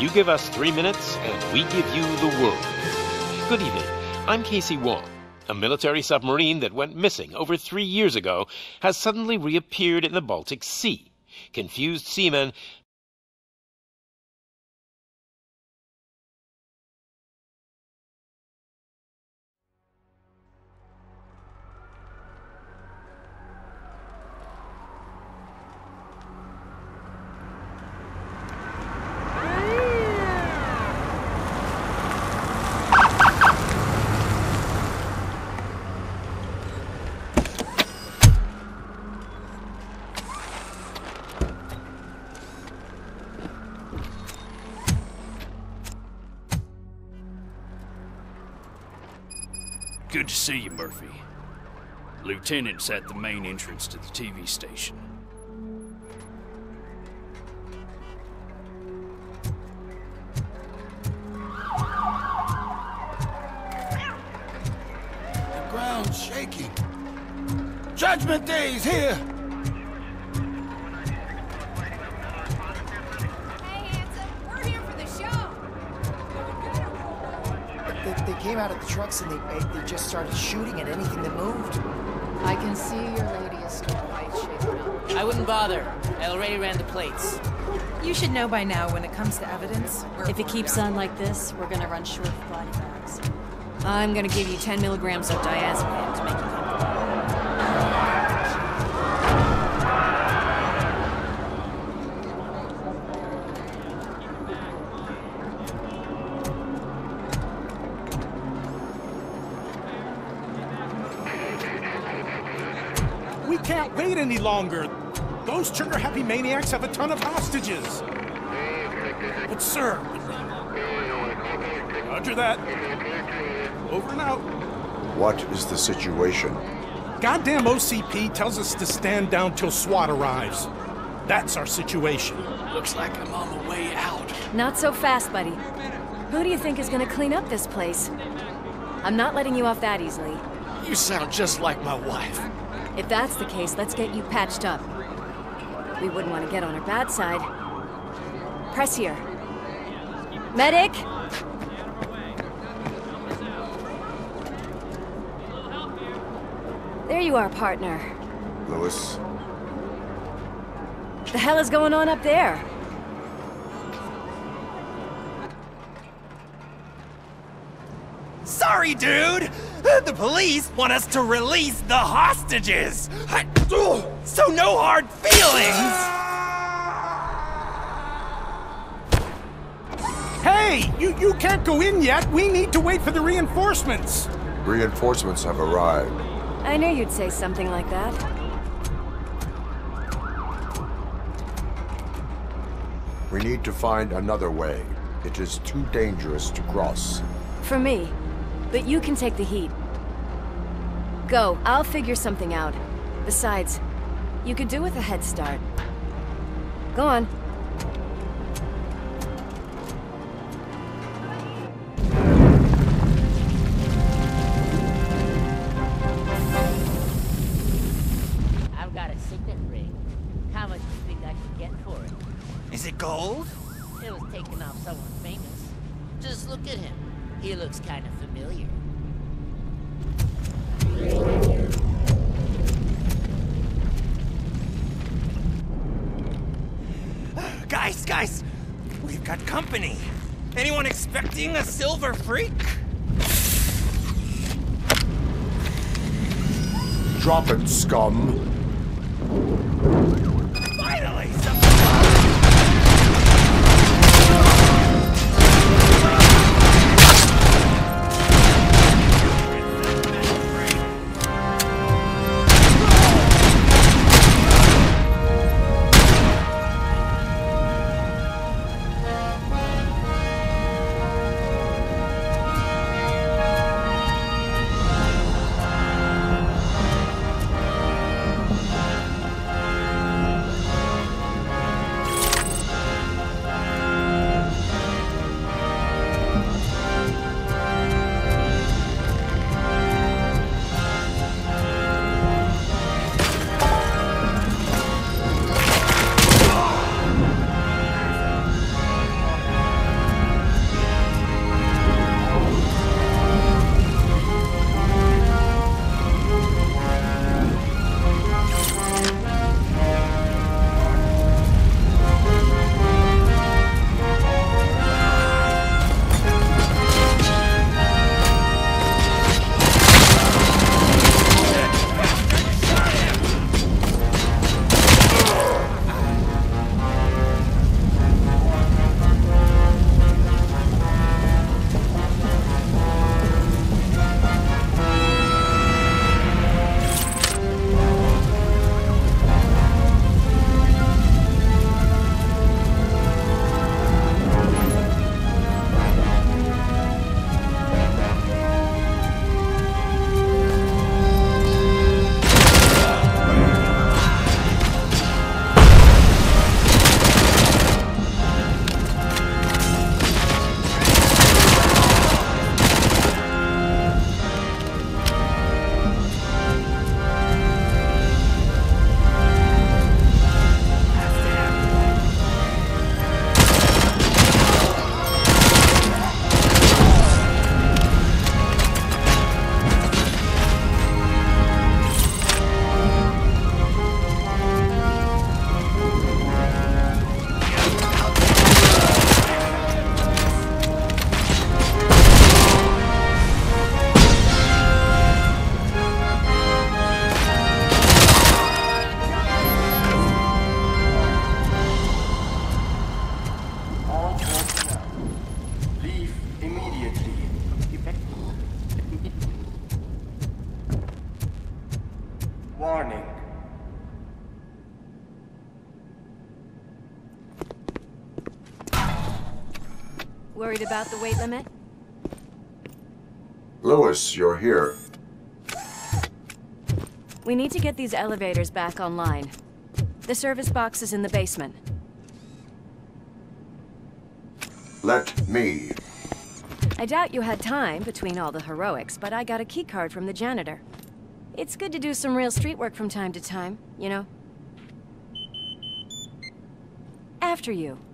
You give us 3 minutes, and we give you the world. Good evening. I'm Casey Wong. A military submarine that went missing over 3 years ago has suddenly reappeared in the Baltic Sea. Confused seamen Good to see you, Murphy. Lieutenant's at the main entrance to the TV station. The ground's shaking. Judgment Day is here! They came out of the trucks and they just started shooting at anything that moved. I can see your radius is quite shaken up. I wouldn't bother. I already ran the plates. You should know by now when it comes to evidence. If it keeps on like this, we're gonna run short of body bags. I'm gonna give you 10 milligrams of diazepam to make you We can't wait any longer. Those trigger-happy maniacs have a ton of hostages. But sir... Roger that. Over and out. What is the situation? Goddamn OCP tells us to stand down till SWAT arrives. That's our situation. Looks like I'm on the way out. Not so fast, buddy. Who do you think is gonna clean up this place? I'm not letting you off that easily. You sound just like my wife. If that's the case, let's get you patched up. We wouldn't want to get on her bad side. Press here. Medic! There you are, partner. Lewis? The hell is going on up there? Sorry, dude! The police want us to release the hostages! So no hard feelings! Hey! You can't go in yet! We need to wait for the reinforcements! Reinforcements have arrived. I knew you'd say something like that. We need to find another way. It is too dangerous to cross. For me. But you can take the heat. Go, I'll figure something out. Besides, you could do with a head start. Go on. I've got a signet ring. How much do you think I should get for it? Is it gold? It was taken off someone famous. Just look at him. He looks kind of familiar. Guys! We've got company! Anyone expecting a silver freak? Drop it, scum! Finally! Warning. Worried about the weight limit? Lewis, you're here. We need to get these elevators back online. The service box is in the basement. Let me. I doubt you had time between all the heroics, but I got a keycard from the janitor. It's good to do some real street work from time to time, you know? After you.